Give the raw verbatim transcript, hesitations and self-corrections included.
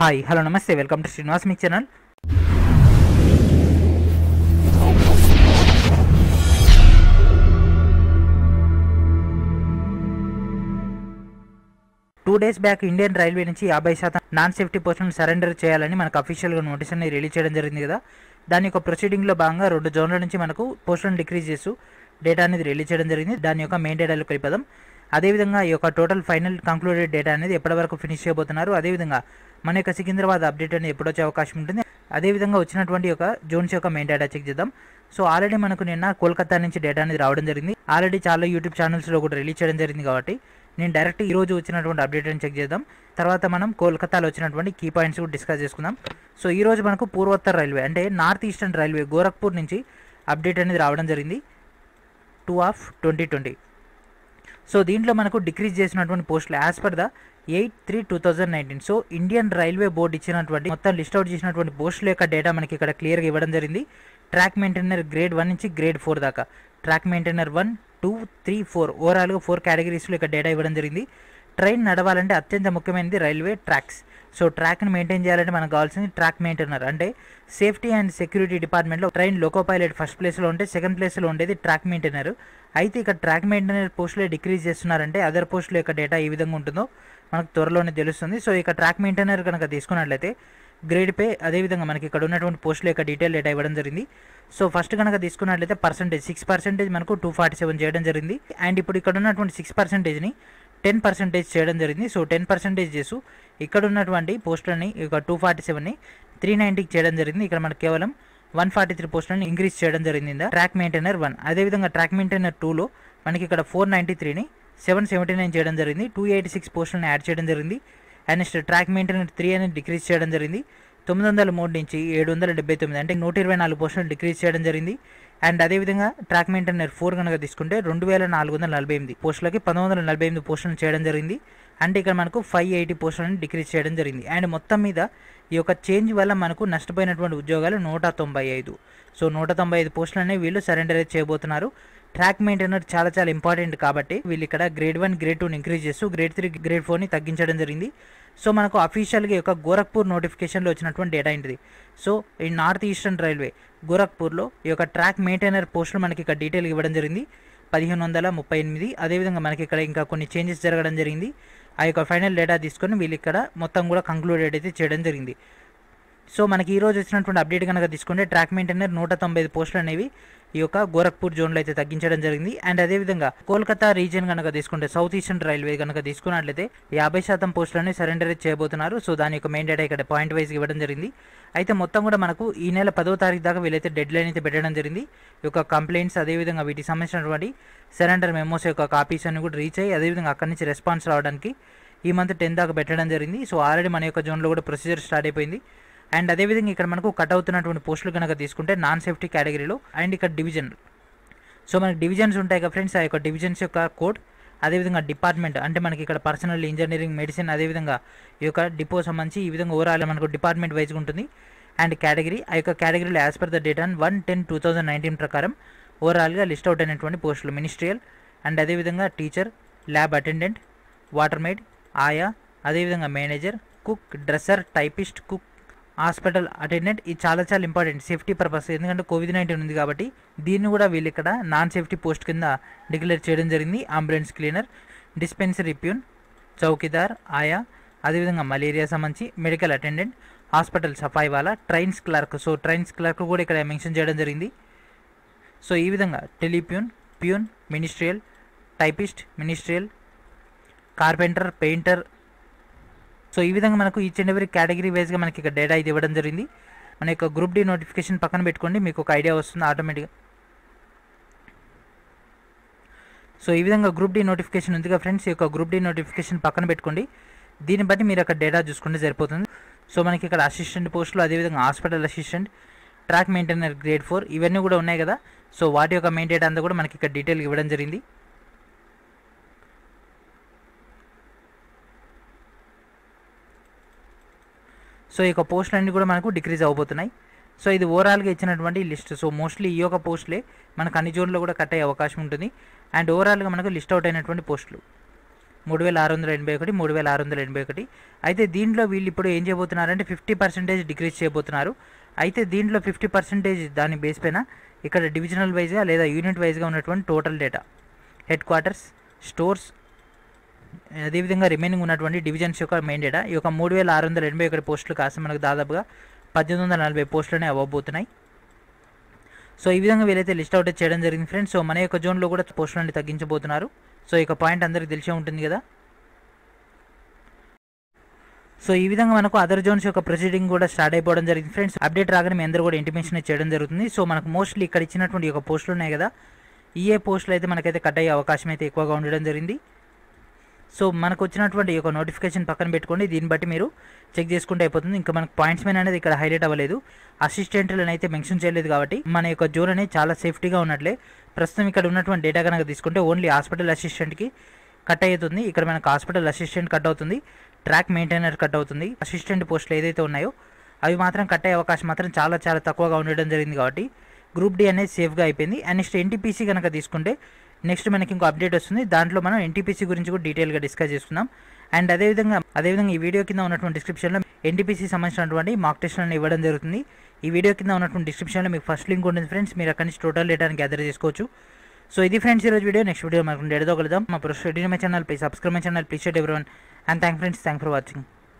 Hi, hello, namaste, welcome to Shrinivas my channel. Two days back, Indian Railway nunchi fifty percent non-safety surrender cheyalani manaku official ga notice ani release cheyadam jarigindi kada. Dani oka proceeding lo bhaganga rendu journal nunchi manaku portion decrease chesu data anedi release cheyadam jarigindi. Dani oka main data lo kalipadam. అదే విధంగా ఈ యొక్క total final concluded data అనేది ఎప్పటి వరకు finish చేయబోతున్నారు, అదేవిధంగా మన యొక్క సికింద్రాబాద్ అప్డేట్ అనేది ఎప్పుడు వచ్చే అవకాశం ఉంటుంది, అదేవిధంగా వచ్చినటువంటి యొక్క జోన్స్ యొక్క మెయిన్ డేటా చెక్ చేద్దాం. సో ఆల్రెడీ మనకు నిన్న కోల్కతా నుంచి డేటా అనేది రావడం జరిగింది, ఆల్రెడీ చాలా యూట్యూబ్ ఛానల్స్లో కూడా రిలీజ్ చేయడం జరిగింది. కాబట్టి నేను డైరెక్ట్ ఈ రోజు వచ్చినటువంటి అప్డేట్ అని చెక్ చేద్దాం, తర్వాత మనం కోల్కతాలో వచ్చినటువంటి కీ పాయింట్స్ కూడా డిస్కస్ చేసుకుందాం. సో ఈ రోజు మనకు పూర్వోత్తర రైల్వే అంటే నార్త్ ఈస్టర్న్ రైల్వే గోరఖ్పూర్ నుంచి అప్డేట్ అనేది రావడం జరిగింది two of twenty twenty. So దీంట్లో మనకు డిక్రీజ్ చేసినటువంటి పోస్టులు as per the eight three two thousand nineteen. So Indian railway board ఇచ్చినటువంటి మొత్తం లిస్ట్ అవుట్ చేసినటువంటి పోస్టుల యొక్క డేటా మనకి ఇక్కడ క్లియర్గా ఇవ్వడం జరిగింది. ట్రాక్ మెయింటైనర్ గ్రేడ్ వన్ నుంచి గ్రేడ్ ఫోర్ దాకా, track maintainer one two three four ఓవరాల్గా ఫోర్ కేటగిరీస్లో ఇక్కడ డేటా ఇవ్వడం జరిగింది. ట్రైన్ నడవాలంటే అత్యంత ముఖ్యమైనది రైల్వే ట్రాక్స్. సో ట్రాక్ని మెయింటైన్ చేయాలంటే మనకు కావాల్సింది ట్రాక్ మెయింటైనర్. అంటే సేఫ్టీ అండ్ సెక్యూరిటీ డిపార్ట్మెంట్లో ట్రైన్ లోకో పైలట్ ఫస్ట్ ప్లేస్లో ఉంటే సెకండ్ ప్లేస్లో ఉండేది ట్రాక్ మెయింటైనర్. అయితే ఇక్కడ ట్రాక్ మెయింటైనర్ పోస్టులే డిక్రీజ్ చేస్తున్నారంటే అదర్ పోస్టుల యొక్క డేటా ఏ విధంగా ఉంటుందో మనకు త్వరలోనే తెలుస్తుంది. సో ఇక ట్రాక్ మెయింటైనర్ కనుక తీసుకున్నట్లయితే గ్రేడ్ పే అదేవిధంగా మనకి ఇక్కడ ఉన్నటువంటి పోస్టుల యొక్క డీటెయిల్ డేటా ఇవ్వడం జరిగింది. సో ఫస్ట్ కనుక తీసుకున్నట్లయితే పర్సెంటేజ్ సిక్స్ పర్సెంటేజ్ మనకు టూ ఫార్టీ సెవెన్ చేయడం జరిగింది. అండ్ ఇప్పుడు ఇక్కడ ఉన్నటువంటి సిక్స్ పర్సెంటేజ్ని టెన్ పర్సెంటేజ్ చేయడం జరిగింది. సో టెన్ పర్సెంటేజ్ చేసు ఇక్కడ ఉన్నటువంటి పోస్టులని ఇక టూ ఫార్టీ సెవెన్ని త్రీ నైంటీకి చేయడం జరిగింది. ఇక్కడ మనకు కేవలం వన్ ఫార్టీ త్రీ పోస్టులను ఇంక్రీజ్ చేయడం జరిగింది ట్రాక్ మెయింటైనర్ వన్. అదేవిధంగా ట్రాక్ మెయింటైనర్ టూలో మనకి ఇక్కడ ఫోర్ నైంటీ త్రీని సెవెన్ సెవెంటీ నైన్ చేయడం జరిగింది, టూ ఎయిటీ సిక్స్ పోస్టులను యాడ్ చేయడం జరిగింది. And next track maintainer three అనేది డిక్రీజ్ చేయడం జరిగింది, తొమ్మిది వందల మూడు నుంచి ఏడు వందల డెబ్బై తొమ్మిది అంటే నూట ఇరవై నాలుగు పోస్టులను డిక్రీజ్ చేయడం జరిగింది. అండ్ అదేవిధంగా ట్రాక్ మెయింటైనర్ ఫోర్ కనుక తీసుకుంటే రెండు వేల నాలుగు వందల నలభై ఎనిమిది పోస్టులకి పంతొమ్మిది వందల నలభై ఎనిమిది పోస్టులను చేయడం జరిగింది. అంటే ఇక్కడ మనకు ఫైవ్ ఎయిటీ పోస్టులను డిక్రీజ్ చేయడం జరిగింది. అండ్ మొత్తం మీద ఈ యొక్క చేంజ్ వల్ల మనకు నష్టపోయినటువంటి ఉద్యోగాలు నూట తొంభై ఐదు. సో నూట తొంభై ఐదు పోస్టులు అనేవి వీళ్ళు సరెండర్ చేయబోతున్నారు. ట్రాక్ మెయింటైనర్ చాలా చాలా ఇంపార్టెంట్ కాబట్టి వీళ్ళు ఇక్కడ గ్రేడ్ వన్ గ్రేడ్ టూని ఇంక్రీజ్ చేస్తూ గ్రేడ్ త్రీ గ్రేడ్ ఫోర్ని తగ్గించడం జరిగింది. సో మనకు అఫీషియల్గా యొక్క గోరఖ్పూర్ నోటిఫికేషన్లో వచ్చినటువంటి డేటా ఏంటిది. సో ఈ నార్త్ ఈస్టర్న్ రైల్వే గోరఖ్పూర్లో ఈ యొక్క ట్రాక్ మెయింటైనర్ పోస్టులు మనకి ఇక్కడ డీటెయిల్గా ఇవ్వడం జరిగింది పదిహేను వందల ముప్పై ఎనిమిది. అదేవిధంగా మనకి ఇక్కడ ఇంకా కొన్ని చేంజెస్ జరగడం జరిగింది, ఆ యొక్క ఫైనల్ డేటా తీసుకొని వీళ్ళు ఇక్కడ మొత్తం కూడా కంక్లూడెడ్ అయితే చేయడం జరిగింది. సో మనకి ఈరోజు వచ్చినటువంటి అప్డేట్ కనుక తీసుకుంటే ట్రాక్ మెయింటైనర్ నూట తొంభై ఐదు పోస్టులు అనేవి ఈ యొక్క గోరఖ్పూర్ జోన్లో అయితే తగ్గించడం జరిగింది. అండ్ అదేవిధంగా కోల్కతా రీజియన్ కనుక తీసుకుంటే సౌత్ ఈస్టర్న్ రైల్వే కనుక తీసుకున్నట్లయితే యాభై శాతం పోస్టులని సరెండర్ చేయబోతున్నారు. సో దాని యొక్క మెయిన్ డేటా ఇక్కడ పాయింట్ వైజ్ ఇవ్వడం జరిగింది. అయితే మొత్తం కూడా మనకు ఈ నెల పదో తారీఖు దాకా వీళ్ళైతే డెడ్ లైన్ అయితే పెట్టడం జరిగింది. ఈ యొక్క కంప్లైంట్స్ అదేవిధంగా వీటికి సంబంధించినటువంటి సరెండర్ మెమోస్ యొక్క కాపీస్ అన్ని కూడా రీచ్ అయ్యి అదేవిధంగా అక్కడి నుంచి రెస్పాన్స్ రావడానికి ఈ మంత్ టెన్ దాకా పెట్టడం జరిగింది. సో ఆల్రెడీ మన యొక్క జోన్లో కూడా ప్రొసీజర్ స్టార్ట్ అయిపోయింది. అండ్ అదేవిధంగా ఇక్కడ మనకు కట్ అవుతున్నటువంటి పోస్టులు కనుక తీసుకుంటే నాన్ సేఫ్టీ కేటగిరీలో అండ్ ఇక్కడ డివిజన్. సో మనకి డివిజన్స్ ఉంటాయి కదా ఫ్రెండ్స్, ఆ యొక్క డివిజన్స్ యొక్క కోడ్ అదేవిధంగా డిపార్ట్మెంట్ అంటే మనకి ఇక్కడ పర్సనల్ ఇంజనీరింగ్ మెడిసిన్ అదేవిధంగా ఈ యొక్క డిపో సంబంధించి ఈ విధంగా ఓవరాల్ మనకు డిపార్ట్మెంట్ వైజ్గా ఉంటుంది. అండ్ కేటగిరీ ఆ యొక్క కేటగిరీలో as per the data one ten two thousand nineteen ప్రకారం ఓవరాల్గా లిస్ట్ అవుట్ అయినటువంటి పోస్టులు మినిస్ట్రియల్ అండ్ అదేవిధంగా teacher, lab attendant, water maid, ఆయా, అదేవిధంగా manager, cook, dresser, typist, cook, hospital attendant. ఇది చాలా చాలా ఇంపార్టెంట్ సేఫ్టీ పర్పస్, ఎందుకంటే కోవిడ్ నైన్టీన్ ఉంది కాబట్టి దీన్ని కూడా వీళ్ళు ఇక్కడ నాన్ సేఫ్టీ పోస్ట్ కింద డిక్లేర్ చేయడం జరిగింది. Ambulance cleaner, dispensary peon, chowkidar, ఆయా, అదేవిధంగా మలేరియా సంబంధించి మెడికల్ అటెండెంట్, హాస్పిటల్ సఫాయి వాళ్ళ, trains clerk. So trains clerk కూడా ఇక్కడ మెన్షన్ చేయడం జరిగింది. సో ఈ విధంగా telepeon, peon, ministerial, typist, ministerial, carpenter, painter. So ఈ విధంగా మనకు ఈచ్ అండ్ ఎవరీ కేటగిరీ వైజ్గా మనకి ఇక్కడ డేటా ఇది ఇవ్వడం జరిగింది. మన యొక్క గ్రూప్ డి నోటిఫికేషన్ పక్కన పెట్టుకోండి, మీకు ఒక ఐడియా వస్తుంది ఆటోమేటిక్గా. సో ఈ విధంగా గ్రూప్ డి నోటిఫికేషన్ ఉంది కదా ఫ్రెండ్స్, ఈ యొక్క గ్రూప్ డి నోటిఫికేషన్ పక్కన పెట్టుకోండి, దీన్ని బట్టి మీరు అక్కడ డేటా చూసుకుంటే సరిపోతుంది. సో మనకి ఇక్కడ అసిస్టెంట్ పోస్టులు అదేవిధంగా hospital assistant, track maintainer grade four ఇవన్నీ కూడా ఉన్నాయి కదా. సో వాటి యొక్క మెయిన్ డేటా అంతా కూడా మనకి ఇక్కడ డీటెయిల్ ఇవ్వడం జరిగింది. సో ఈ యొక్క పోస్టులు అన్నీ కూడా మనకు డిక్రీజ్ అవబోతున్నాయి. సో ఇది ఓవరాల్గా ఇచ్చినటువంటి లిస్ట్. సో మోస్ట్లీ ఈ యొక్క పోస్టులే మనకు అన్ని జోన్లో కూడా కట్ అయ్యే అవకాశం ఉంటుంది. అండ్ ఓవరాల్గా మనకు లిస్ట్ అవుట్ అయినటువంటి పోస్టులు. మూడు వేల ఆరు వందల ఎనభై ఒకటి, మూడు వేల ఆరు వందల ఎనభై ఒకటి. అయితే దీంట్లో వీళ్ళు ఇప్పుడు ఏం చేయబోతున్నారంటే ఫిఫ్టీ పర్సెంటేజ్ డిక్రీజ్ చేయబోతున్నారు. అయితే దీంట్లో ఫిఫ్టీ పర్సెంటేజ్ దాని బేస్ పైన ఇక్కడ డివిజనల్ వైజ్గా లేదా యూనిట్ వైజ్గా ఉన్నటువంటి total data, headquarters, stores, అదేవిధంగా రిమైనింగ్ ఉన్నటువంటి డివిజన్స్ యొక్క మెయిన్ డేటా, ఈ యొక్క మూడు వేల ఆరు వందల ఎనభై ఒకటి పోస్టులు కాస్త మనకు దాదాపుగా పద్దెనిమిది వందల నలభై పోస్టులనే అవ్వబోతున్నాయి. సో ఈ విధంగా వీలైతే లిస్ట్ అవుట్ చేయడం జరిగింది ఫ్రెండ్స్. సో మన యొక్క జోన్లో కూడా పోస్టులని తగ్గించబోతున్నారు. సో ఇక పాయింట్ అందరికీ తెలిసే ఉంటుంది కదా. సో ఈ విధంగా మనకు అదర్ జోన్స్ యొక్క ప్రొసీడింగ్ కూడా స్టార్ట్ అయిపోవడం జరిగింది ఫ్రెండ్స్. అప్డేట్ రాగానే మీ అందరూ కూడా ఇంటిమేషన్ చేయడం జరుగుతుంది. సో మనకు మోస్ట్లీ ఇక్కడ ఇచ్చినటువంటి ఒక పోస్టులు ఉన్నాయి కదా, ఈ ఏ పోస్టులు అయితే మనకైతే కట్ అయ్యే అవకాశం అయితే ఎక్కువగా ఉండడం జరిగింది. సో మనకు వచ్చినటువంటి ఈ యొక్క నోటిఫికేషన్ పక్కన పెట్టుకోండి, దీన్ని బట్టి మీరు చెక్ చేసుకుంటే అయిపోతుంది. ఇంకా మనకు పాయింట్స్ మెయిన్ అనేది ఇక్కడ హైలైట్ అవ్వలేదు, అసిస్టెంట్లను అయితే మెన్షన్ చేయలేదు కాబట్టి మన యొక్క జోన్ అనేది చాలా సేఫ్టీగా ఉన్నట్లే. ప్రస్తుతం ఇక్కడ ఉన్నటువంటి డేటా కనుక తీసుకుంటే ఓన్లీ హాస్పిటల్ అసిస్టెంట్కి కట్ అవుతుంది. ఇక్కడ మనకు హాస్పిటల్ అసిస్టెంట్ కట్ అవుతుంది, ట్రాక్ మెయింటైనర్ కట్ అవుతుంది. అసిస్టెంట్ పోస్టులు ఏదైతే ఉన్నాయో అవి మాత్రం కట్ అయ్యే అవకాశం మాత్రం చాలా చాలా తక్కువగా ఉండడం జరిగింది కాబట్టి గ్రూప్ డి అనేది సేఫ్గా అయిపోయింది. అండ్ నెక్స్ట్ ఎన్టీపీసీ కనుక తీసుకుంటే నెక్స్ట్ మనకి ఇంకో అప్డేట్ వస్తుంది, దాంట్లో మనం ఎన్టీపీసీ గురించి కూడా డీటెయిల్గా డిస్కస్ చేస్తున్నాం. అండ్ అదేవిధంగా అదేవిధంగా ఈ వీడియో కింద ఉన్నటువంటి డిస్క్రిప్షన్లో ఎన్టీపీసీ సంబంధించినటువంటి మాక్ టెస్ట్లను ఇవ్వడం జరుగుతుంది. ఈ వీడియో కింద ఉన్నటువంటి డిస్క్రిప్షన్లో మీకు ఫస్ట్ లింక్ ఉంటుంది ఫ్రెండ్స్, మీరు అక్కడి నుంచి టోటల్ డేటాను గ్యాదర్ చేసుకోవచ్చు. సో ఇది ఫ్రెండ్స్ ఈరోజు వీడియో. నెక్స్ట్ వీడియో మనకు డేటతో కలుద్దాం. మా professional my channel please subscribe my channel, please share everyone. And thank friends, thank for watching.